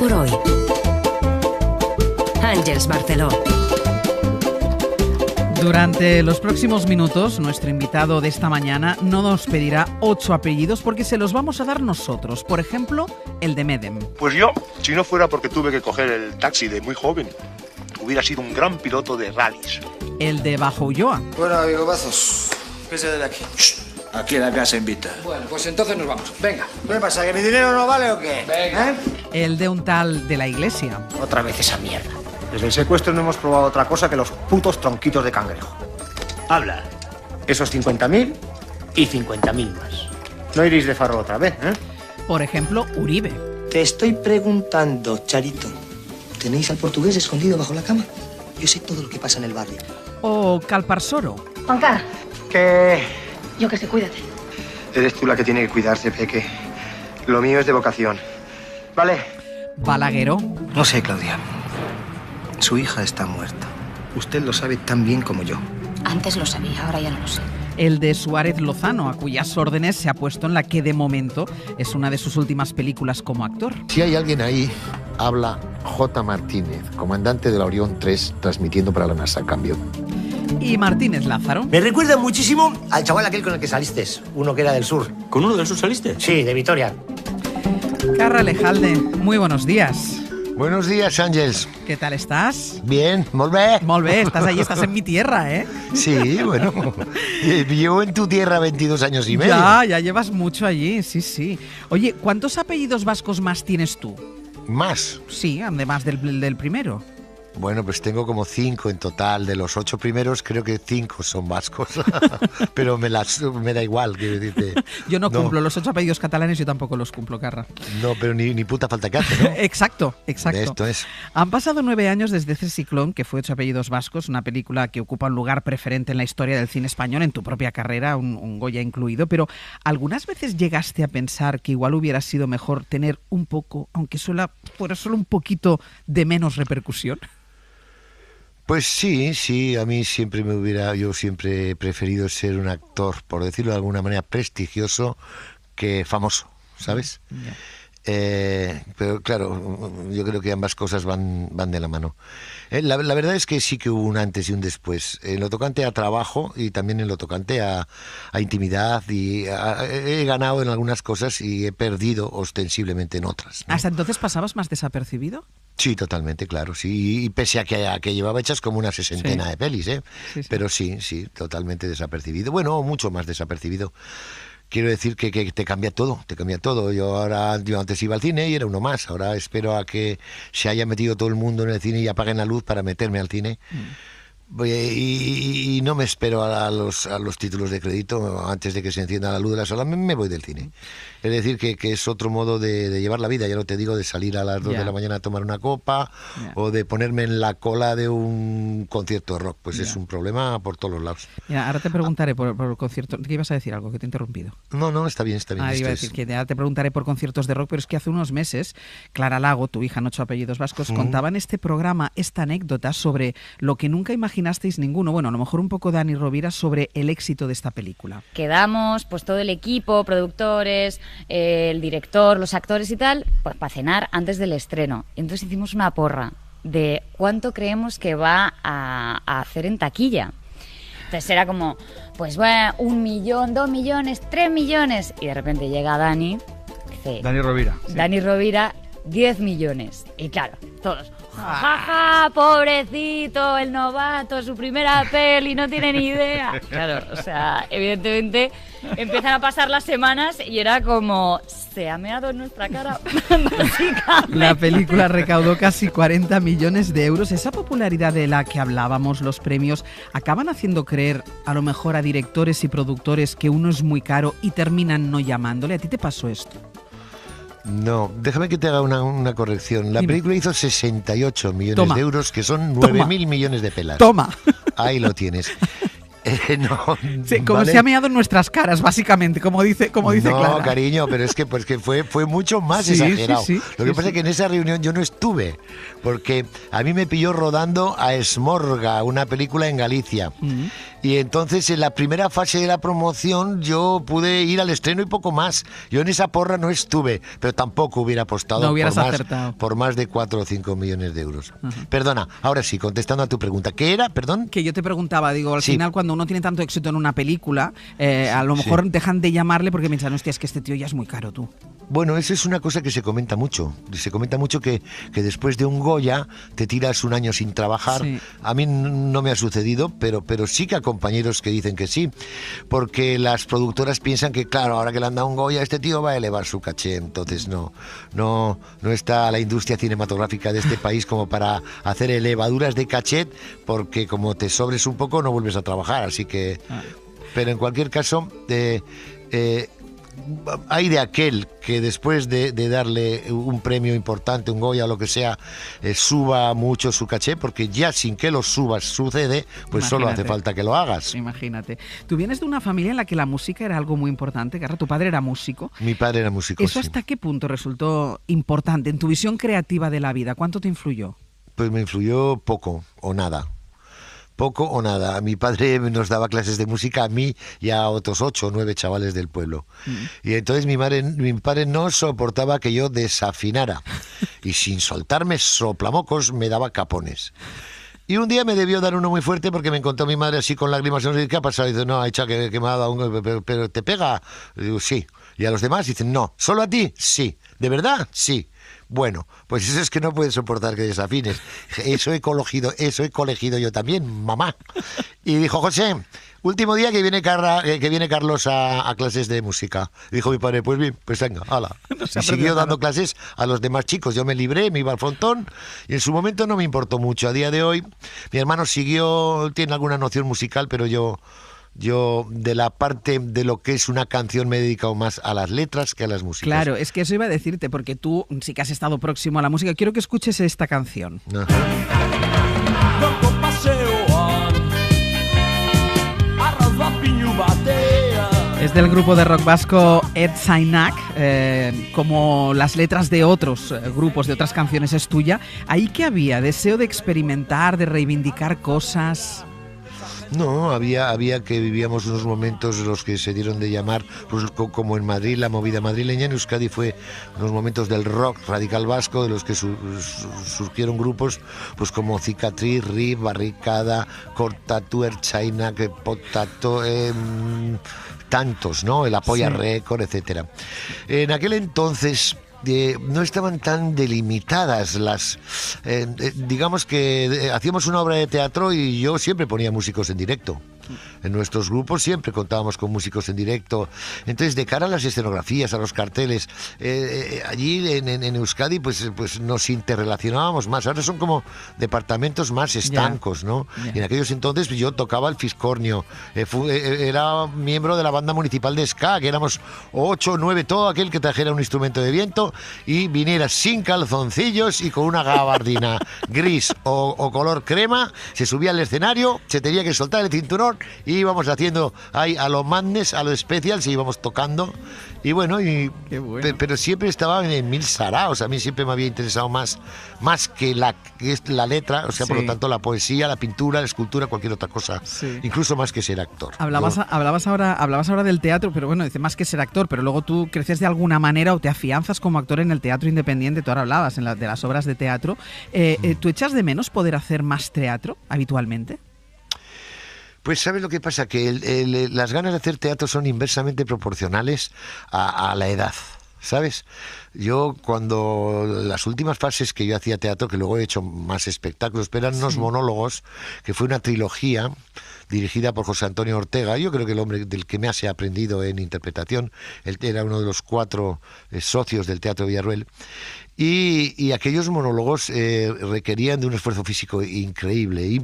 por hoy. Ángels Barceló. Durante los próximos minutos, nuestro invitado de esta mañana no nos pedirá 8 apellidos porque se los vamos a dar nosotros. Por ejemplo, el de Medem. Pues yo, si no fuera porque tuve que coger el taxi de muy joven, hubiera sido un gran piloto de rallies. El de Bajo Ulloa. Bueno, amigo Bazos, ¿qué se de aquí? Shh, aquí la casa invita. Bueno, pues entonces nos vamos. Venga. ¿Qué pasa, que mi dinero no vale o qué? Venga. ¿Eh? El de un tal de la Iglesia. Otra vez esa mierda. Desde el secuestro no hemos probado otra cosa que los putos tronquitos de cangrejo. Habla. Esos 50.000 y 50.000 más. No iréis de farro otra vez, ¿eh? Por ejemplo, Uribe. Te estoy preguntando, Charito. ¿Tenéis al portugués escondido bajo la cama? Yo sé todo lo que pasa en el barrio. O Calparsoro. Juanca. ¿Qué? Yo que sé, cuídate. Eres tú la que tiene que cuidarse, Peque. Lo mío es de vocación. ¿Vale? Balagueró. No sé, Claudia. Su hija está muerta. Usted lo sabe tan bien como yo. Antes lo sabía, ahora ya no lo sé. El de Suárez Lozano, a cuyas órdenes se ha puesto en la que de momento es una de sus últimas películas como actor. Si hay alguien ahí, habla J. Martínez, comandante de la Orión 3, transmitiendo para la NASA. Cambio. Y Martínez Lázaro. Me recuerda muchísimo al chaval aquel con el que saliste, uno que era del sur. ¿Con uno del sur saliste? Sí, de Vitoria. Karra Elejalde, muy buenos días. Buenos días, Ángels. ¿Qué tal estás? Bien, molt bé. Molt bé, estás allí, estás en mi tierra, ¿eh? Sí, bueno, llevo en tu tierra 22 años y medio. Ya llevas mucho allí, sí, sí. Oye, ¿cuántos apellidos vascos más tienes tú? ¿Más? Sí, además del primero. Bueno, pues tengo como 5 en total. De los 8 primeros, creo que 5 son vascos. Pero me da igual, quiero decirte. Yo no cumplo los 8 apellidos catalanes, yo tampoco los cumplo, Karra. No, pero ni puta falta que hace, ¿no? Exacto, exacto. Esto es. Han pasado 9 años desde ese Ciclón, que fue 8 apellidos vascos, una película que ocupa un lugar preferente en la historia del cine español, en tu propia carrera, un Goya incluido. Pero ¿algunas veces llegaste a pensar que igual hubiera sido mejor tener un poco, aunque fuera solo un poquito, de menos repercusión? Pues sí, a mí siempre yo siempre he preferido ser un actor, por decirlo de alguna manera, prestigioso que famoso, ¿sabes? Yeah. Pero claro, yo creo que ambas cosas van de la mano. La verdad es que sí que hubo un antes y un después, en lo tocante a trabajo y también en lo tocante a intimidad, y he ganado en algunas cosas y he perdido ostensiblemente en otras, ¿no? ¿Hasta entonces pasabas más desapercibido? Sí, totalmente, claro, sí. Y pese a que llevaba hechas como una 60ena de pelis, ¿eh? Sí, sí. Pero sí, totalmente desapercibido. Bueno, mucho más desapercibido. Quiero decir que te cambia todo, te cambia todo. Yo antes iba al cine y era uno más. Ahora espero a que se haya metido todo el mundo en el cine y apaguen la luz para meterme al cine. Y no me espero a los títulos de crédito antes de que se encienda la luz de la sala, me voy del cine. Es decir, que es otro modo de llevar la vida, ya no te digo de salir a las 2 de la mañana a tomar una copa o de ponerme en la cola de un concierto de rock, pues es un problema por todos los lados. Ahora te preguntaré por el concierto, ¿qué ibas a decir? Algo que te he interrumpido. No, está bien. Iba a decir que ahora te preguntaré por conciertos de rock, pero es que hace unos meses Clara Lago, tu hija en 8 apellidos vascos, contaba en este programa esta anécdota sobre lo que nunca imaginasteis ninguno, bueno, a lo mejor un poco Dani Rovira, sobre el éxito de esta película. Quedamos, pues todo el equipo, productores, el director, los actores y tal, pues para cenar antes del estreno. Entonces hicimos una porra de cuánto creemos que va a hacer en taquilla. Entonces era como, pues bueno, 1 millón, 2 millones, 3 millones. Y de repente llega Dani, dice, Dani Rovira, 10 millones. Y claro, todos, jajaja, pobrecito, el novato, su primera peli, no tiene ni idea. Claro, o sea, evidentemente empiezan a pasar las semanas y era como, se ha meado en nuestra cara, básicamente. La película recaudó casi 40 millones de euros. Esa popularidad de la que hablábamos, los premios, acaban haciendo creer a lo mejor a directores y productores que uno es muy caro y terminan no llamándole. ¿A ti te pasó esto? No, déjame que te haga una corrección. La película hizo 68 millones de euros, que son 9.000 millones de pelas. Toma. Ahí lo tienes. No, sí, como ¿vale? Se ha meado en nuestras caras, básicamente, como dice no, Clara. No, cariño, pero es que, pues, que fue mucho más exagerado. Sí, sí, Lo que pasa es que en esa reunión yo no estuve, porque a mí me pilló rodando a Esmorga, una película en Galicia. Y entonces en la primera fase de la promoción yo pude ir al estreno y poco más. Yo en esa porra no estuve, pero tampoco hubiera apostado por más de 4 o 5 millones de euros. Ajá. Perdona, ahora sí, contestando a tu pregunta. ¿Qué era? Perdón. Que yo te preguntaba, digo, al final cuando uno tiene tanto éxito en una película, a lo mejor dejan de llamarle porque piensan, hostia, es que este tío ya es muy caro, tú. Bueno, esa es una cosa que se comenta mucho. Se comenta mucho que después de un Goya te tiras un año sin trabajar. Sí. A mí no me ha sucedido, pero sí que a compañeros que dicen que sí, porque las productoras piensan que, claro, ahora que le han dado un Goya, este tío va a elevar su caché. Entonces no está la industria cinematográfica de este país como para hacer elevaduras de caché, porque como te sobres un poco no vuelves a trabajar. Así que, pero en cualquier caso, hay de aquel que después de darle un premio importante, un Goya o lo que sea, suba mucho su caché, porque ya sin que lo subas sucede, pues imagínate, solo hace falta que lo hagas. Imagínate. Tú vienes de una familia en la que la música era algo muy importante, Karra. ¿Tu padre era músico? Mi padre era músico. ¿Eso hasta qué punto resultó importante en tu visión creativa de la vida? ¿Cuánto te influyó? Pues me influyó poco o nada. Poco o nada. Mi padre nos daba clases de música a mí y a otros 8 o 9 chavales del pueblo. Y entonces mi padre no soportaba que yo desafinara. Y sin soltarme soplamocos me daba capones. Y un día me debió dar uno muy fuerte porque me encontró mi madre así con lágrimas. No sé qué ha pasado. Y dice, no, hecha que me ha dado uno, pero ¿te pega? Y digo, sí. Y a los demás dicen, no. ¿Solo a ti? Sí. ¿De verdad? Sí. Bueno, pues eso es que no puedes soportar que desafines. Eso he colegido yo también, mamá. Y dijo, José, último día que viene Carlos a clases de música. Y dijo mi padre, pues bien, pues venga, hala. Y siguió dando clases a los demás chicos. Yo me libré, me iba al frontón y en su momento no me importó mucho. A día de hoy, mi hermano siguió, tiene alguna noción musical, pero yo de la parte de lo que es una canción me he dedicado más a las letras que a las músicas. Claro, es que eso iba a decirte, porque tú sí que has estado próximo a la música. Quiero que escuches esta canción. Es del grupo de rock vasco Ed Sainak. Como las letras de otros grupos, de otras canciones, es tuya. ¿Ahí qué había? ¿Deseo de experimentar, de reivindicar cosas...? No, había que vivíamos unos momentos los que se dieron de llamar, pues, como en Madrid, la movida madrileña, en Euskadi fue unos momentos del rock radical vasco, de los que surgieron grupos pues como Cicatriz, Riff, Barricada, Cortatuer, China, Potato, tantos, ¿no? El apoyo a Récord, etcétera. En aquel entonces... no estaban tan delimitadas las... digamos que hacíamos una obra de teatro y yo siempre ponía músicos en directo. En nuestros grupos siempre contábamos con músicos en directo. Entonces, de cara a las escenografías, a los carteles, allí en Euskadi pues nos interrelacionábamos más. Ahora son como departamentos más estancos, ¿no? Y en aquellos entonces yo tocaba el Fiscornio, era miembro de la banda municipal de ska, que éramos 8 o 9, todo aquel que trajera un instrumento de viento y viniera sin calzoncillos y con una gabardina gris o color crema, se subía al escenario, se tenía que soltar el cinturón y íbamos haciendo ahí a lo madness, a lo especial, se íbamos tocando y bueno, pero siempre estaba en mil saraos. A mí siempre me había interesado más que la letra, o sea, por lo tanto la poesía, la pintura, la escultura, cualquier otra cosa, incluso más que ser actor. Hablabas ahora del teatro, pero bueno, dice más que ser actor, pero luego tú creces de alguna manera o te afianzas como actor en el teatro independiente. Tú ahora hablabas de las obras de teatro. ¿Tú echas de menos poder hacer más teatro habitualmente? Pues ¿sabes lo que pasa? Que las ganas de hacer teatro son inversamente proporcionales a la edad, ¿sabes? Yo cuando las últimas fases que yo hacía teatro, que luego he hecho más espectáculos, pero eran unos monólogos, que fue una trilogía dirigida por José Antonio Ortega. Yo creo que el hombre del que más he aprendido en interpretación, él era uno de los 4 socios del Teatro Villarruel. Y aquellos monólogos requerían de un esfuerzo físico increíble,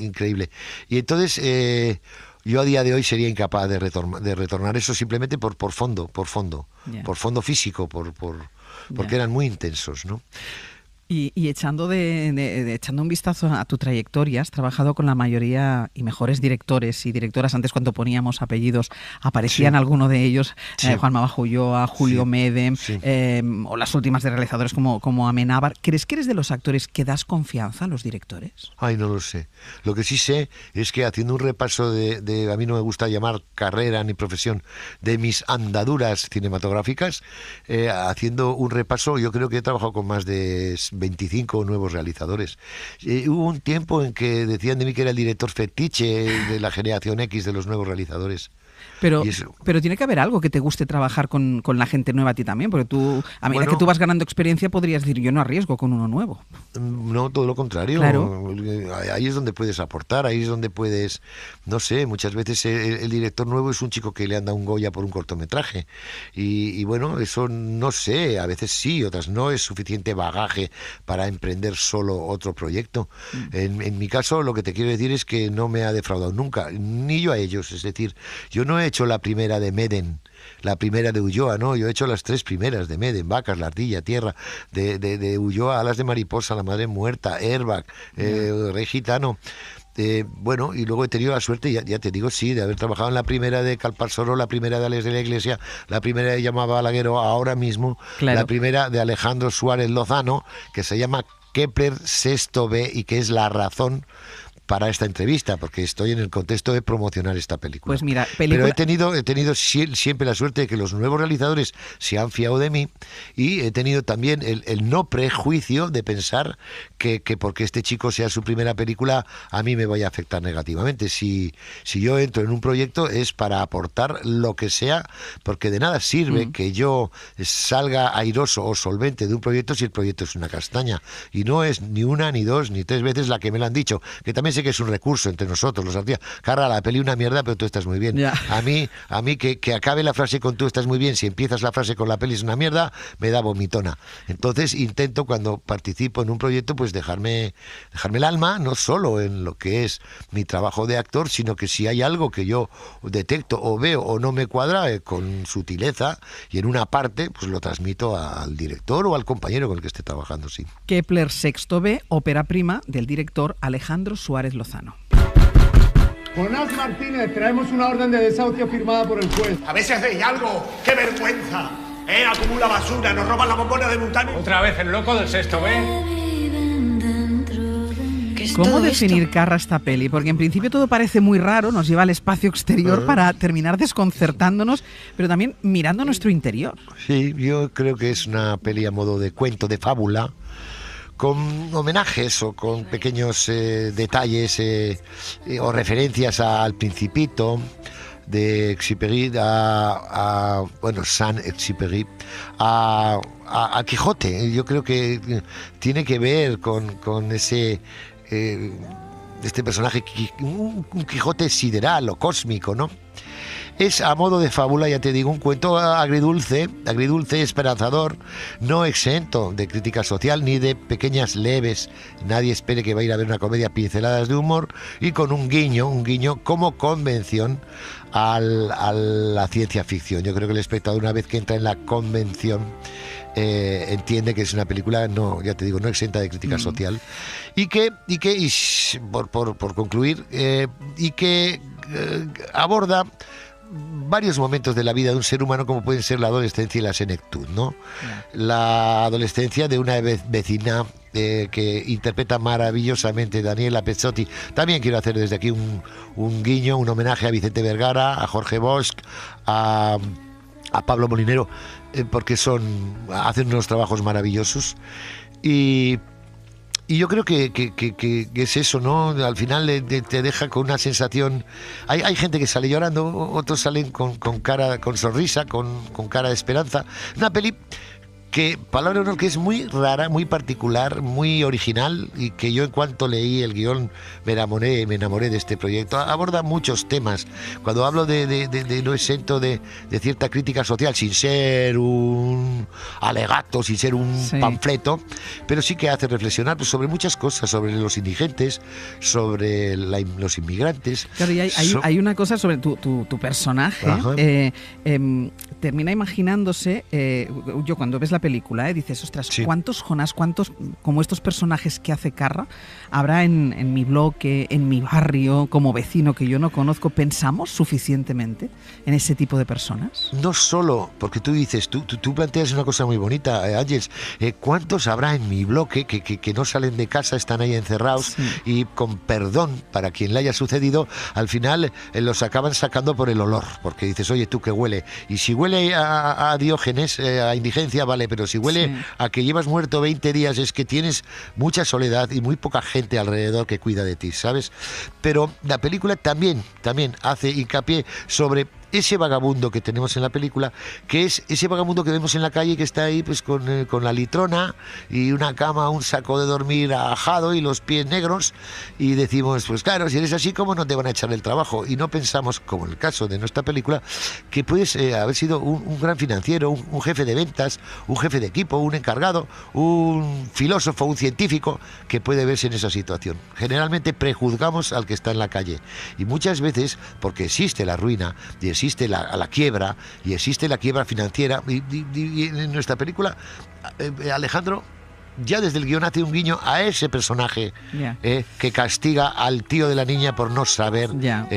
increíble. Y entonces yo a día de hoy sería incapaz de retornar eso, simplemente por fondo físico, porque eran muy intensos, ¿no? Y echando un vistazo a tu trayectoria, has trabajado con la mayoría y mejores directores y directoras. Antes, cuando poníamos apellidos, aparecían algunos de ellos, Juanma Bajo Ulloa, Julio Medem, o las últimas de realizadores como Amenábar. ¿Crees que eres de los actores que das confianza a los directores? Ay, no lo sé. Lo que sí sé es que haciendo un repaso de a mí no me gusta llamar carrera ni profesión, de mis andaduras cinematográficas, haciendo un repaso, yo creo que he trabajado con más de 25 nuevos realizadores. Hubo un tiempo en que decían de mí que era el director fetiche de la generación X de los nuevos realizadores. Pero tiene que haber algo que te guste trabajar con la gente nueva a ti también, porque tú, a medida que tú vas ganando experiencia, podrías decir, yo no arriesgo con uno nuevo. No, todo lo contrario. Claro. Ahí es donde puedes aportar, ahí es donde puedes, no sé, muchas veces el director nuevo es un chico que le han dado un Goya por un cortometraje. Y bueno, eso no sé, a veces sí, otras no, es suficiente bagaje para emprender solo otro proyecto. En mi caso, lo que te quiero decir es que no me ha defraudado nunca, ni yo a ellos, es decir, yo no he hecho la primera de Medem, la primera de Ulloa, no, yo he hecho las tres primeras de Medem, Vacas, La Ardilla, Tierra, de Ulloa, Alas de Mariposa, La Madre Muerta, Airbag, Rey Gitano. Bueno, y luego he tenido la suerte, ya te digo, sí, de haber trabajado en la primera de Calparsoro, la primera de Álex de la Iglesia, la primera de Jaume Balagueró, ahora mismo, la primera de Alejandro Suárez Lozano, que se llama Kepler VI B y que es la razón para esta entrevista, porque estoy en el contexto de promocionar esta película. Pues mira, pero he tenido siempre la suerte de que los nuevos realizadores se han fiado de mí, y he tenido también el no prejuicio de pensar que porque este chico sea su primera película a mí me vaya a afectar negativamente. Si yo entro en un proyecto es para aportar lo que sea, porque de nada sirve que yo salga airoso o solvente de un proyecto si el proyecto es una castaña. Y no es ni una, ni dos, ni tres veces la que me lo han dicho, que también que es un recurso entre nosotros, los artistas. Karra, la peli una mierda, pero tú estás muy bien. Yeah. A mí que acabe la frase con tú estás muy bien, si empiezas la frase con la peli es una mierda, me da vomitona. Entonces intento, cuando participo en un proyecto, pues dejarme el alma, no solo en lo que es mi trabajo de actor, sino que si hay algo que yo detecto o veo o no me cuadra, con sutileza y en una parte, pues lo transmito al director o al compañero con el que esté trabajando, sí. Kepler VI B, ópera prima del director Alejandro Suárez Lozano. Jonás Martínez, traemos una orden de desahucio firmada por el juez. A veces hacéis algo, qué vergüenza. Acumula basura, nos roban la bombona de montaña. Otra vez el loco del sexto B. ¿Cómo definir, Karra, esta peli? Porque en principio todo parece muy raro, nos lleva al espacio exterior para terminar desconcertándonos, pero también mirando nuestro interior. Sí, yo creo que es una peli a modo de cuento, de fábula, con homenajes o con pequeños detalles o referencias al Principito de Exupery, bueno, Saint-Exupery, a Quijote. Yo creo que tiene que ver con ese este personaje, un Quijote sideral o cósmico, ¿no? Es a modo de fábula, ya te digo, un cuento agridulce, esperanzador, no exento de crítica social ni de pequeñas leves. Nadie espere que va a ir a ver una comedia, pinceladas de humor y con un guiño como convención a la ciencia ficción. Yo creo que el espectador, una vez que entra en la convención, entiende que es una película, no, ya te digo, no exenta de crítica social. Por concluir, aborda varios momentos de la vida de un ser humano, como pueden ser la adolescencia y la senectud, ¿no? La adolescencia de una vecina que interpreta maravillosamente Daniela Pezzotti. También quiero hacer desde aquí un guiño, un homenaje a Vicente Vergara, a Jorge Bosch, a Pablo Molinero, porque hacen unos trabajos maravillosos. Y yo creo que es eso, ¿no? Al final te deja con una sensación. Hay gente que sale llorando, otros salen con sonrisa, con cara de esperanza. Una peli que, palabra honor, que es muy rara, muy particular, muy original, y que yo, en cuanto leí el guión, me enamoré de este proyecto. Aborda muchos temas. Cuando hablo de no exento de cierta crítica social, sin ser un alegato, sin ser un panfleto, pero sí que hace reflexionar, pues, sobre muchas cosas, sobre los indigentes, sobre los inmigrantes. Claro, y hay una cosa sobre tu personaje. Termina imaginándose, yo cuando ves la película, película, ¿eh? Dices, ostras, sí. ¿Cuántos Jonás, cuántos como estos personajes que hace Karra habrá en mi bloque, en mi barrio, como vecino que yo no conozco? ¿Pensamos suficientemente en ese tipo de personas? No solo, porque tú dices, tú planteas una cosa muy bonita, Ángels, ¿cuántos habrá en mi bloque que no salen de casa, están ahí encerrados, sí, y con perdón para quien le haya sucedido, al final los acaban sacando por el olor, porque dices, oye, tú que huele, y si huele a Diógenes, a indigencia, vale, pero si huele, sí, a que llevas muerto 20 días, es que tienes mucha soledad y muy poca gente alrededor que cuida de ti, ¿sabes? Pero la película también hace hincapié sobre ese vagabundo que tenemos en la película, que es ese vagabundo que vemos en la calle, que está ahí pues con la litrona y una cama, un saco de dormir ajado y los pies negros, y decimos, pues claro, si eres así, ¿cómo no te van a echar el trabajo? Y no pensamos, como en el caso de nuestra película, que puedes haber sido un gran financiero, un jefe de ventas, un jefe de equipo, un encargado, un filósofo, un científico, que puede verse en esa situación. Generalmente prejuzgamos al que está en la calle, y muchas veces, porque existe la ruina y existe la quiebra, y existe la quiebra financiera, y en nuestra película, Alejandro, ya desde el guión hace un guiño a ese personaje, yeah, que castiga al tío de la niña por no saber, yeah,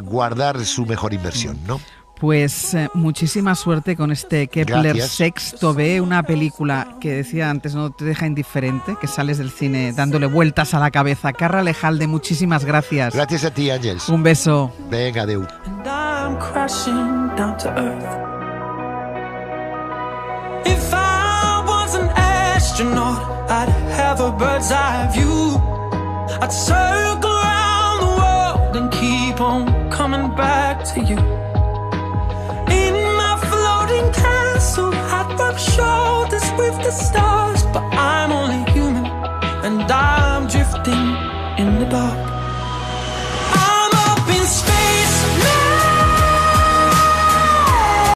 guardar su mejor inversión, ¿no? Pues muchísima suerte con este Kepler VI B, una película que decía antes, no te deja indiferente, que sales del cine dándole vueltas a la cabeza. Karra Elejalde, muchísimas gracias. Gracias a ti, Ángels. Un beso. Venga, adeu. Shoulders with the stars, but I'm only human, and I'm drifting in the dark.